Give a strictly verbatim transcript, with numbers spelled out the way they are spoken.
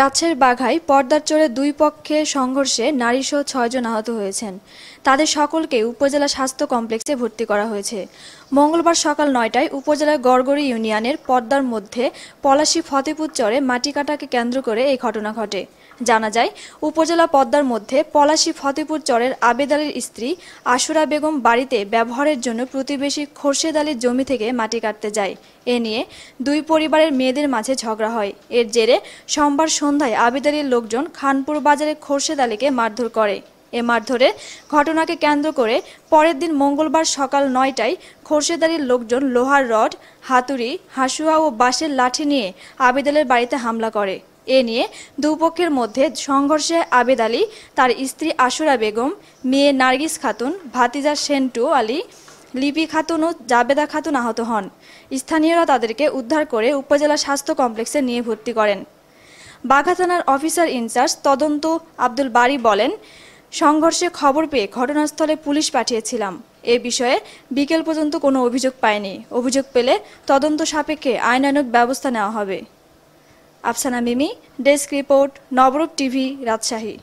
রাজশাহীর বাঘায় পর্দার চরে দুই পক্ষে সংঘর্ষে নারীসহ ছয় জন আহত হয়েছেন। তাদের সকলকে উপজেলা স্বাস্থ্য কমপ্লেক্সে ভর্তি করা হয়েছে। মঙ্গলবার সকাল নয়টায় উপজেলার গড়গড়ি ইউনিয়নের পদ্মার মধ্যে পলাশী ফতেপুর চরে মাটি কাটাকে কেন্দ্র করে এই ঘটনা ঘটে। জানা যায়, উপজেলা পদ্মার মধ্যে পলাশী ফতেপুর চরের আবেদ আলীর স্ত্রী আসুরা বেগম বাড়িতে ব্যবহারের জন্য প্রতিবেশী খোরশেদ আলীর জমি থেকে মাটি কাটতে যায়। এ নিয়ে দুই পরিবারের মেয়েদের মাঝে ঝগড়া হয়। এর জেরে সোমবার সন্ধ্যায় আবেদ আলীর লোকজন খানপুর বাজারে খোরশেদ আলীকে মারধর করে। এ মারধরে ঘটনাকে কেন্দ্র করে পরের দিন মঙ্গলবার সকাল নয়টায় খোরশেদ আলীর লোকজন লোহার রড, হাতুড়ি, হাসুয়া ও বাঁশের লাঠি নিয়ে আবেদ আলীর বাড়িতে হামলা করে। এ নিয়ে দুপক্ষের মধ্যে সংঘর্ষে আবেদ আলী, তার স্ত্রী আসুরা বেগম, মেয়ে নার্গিস খাতুন, ভাতিজা সেন্টু আলী, লিপি খাতুন ও জাবেদা খাতুন আহত হন। স্থানীয়রা তাদেরকে উদ্ধার করে উপজেলা স্বাস্থ্য কমপ্লেক্সে নিয়ে ভর্তি করেন। বাঘা থানার অফিসার ইনচার্জ তদন্ত আব্দুল বারি বলেন, সংঘর্ষে খবর পেয়ে ঘটনাস্থলে পুলিশ পাঠিয়েছিলাম। এ বিষয়ে বিকেল পর্যন্ত কোনো অভিযোগ পায়নি। অভিযোগ পেলে তদন্ত সাপেক্ষে আইনানুগ ব্যবস্থা নেওয়া হবে। Afsana Mimi, desk report, Nabarup TV, Rajshahi.